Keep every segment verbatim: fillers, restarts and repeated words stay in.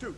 two.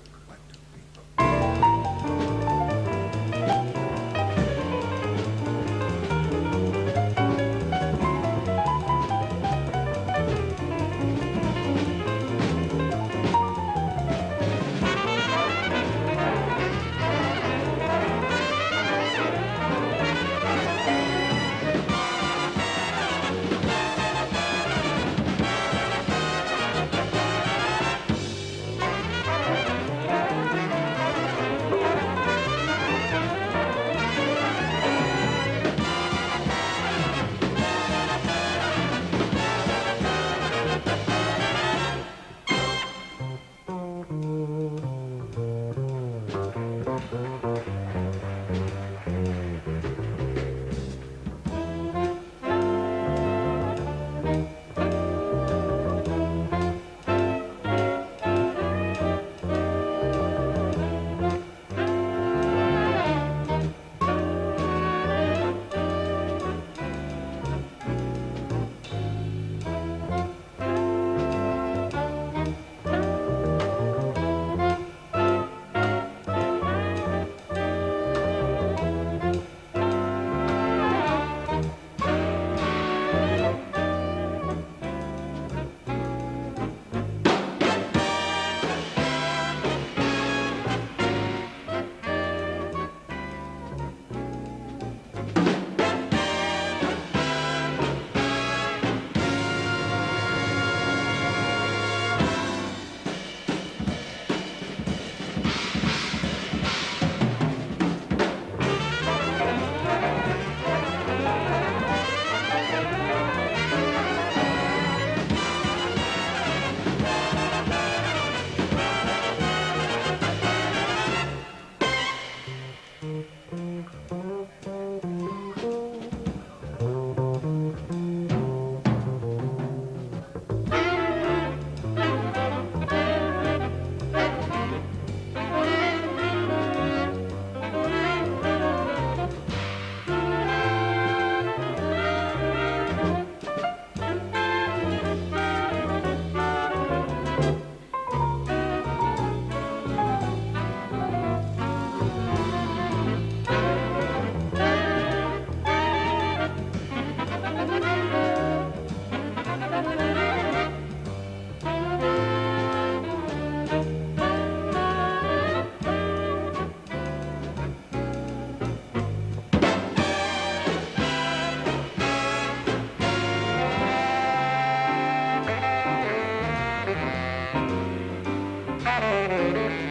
Thank you.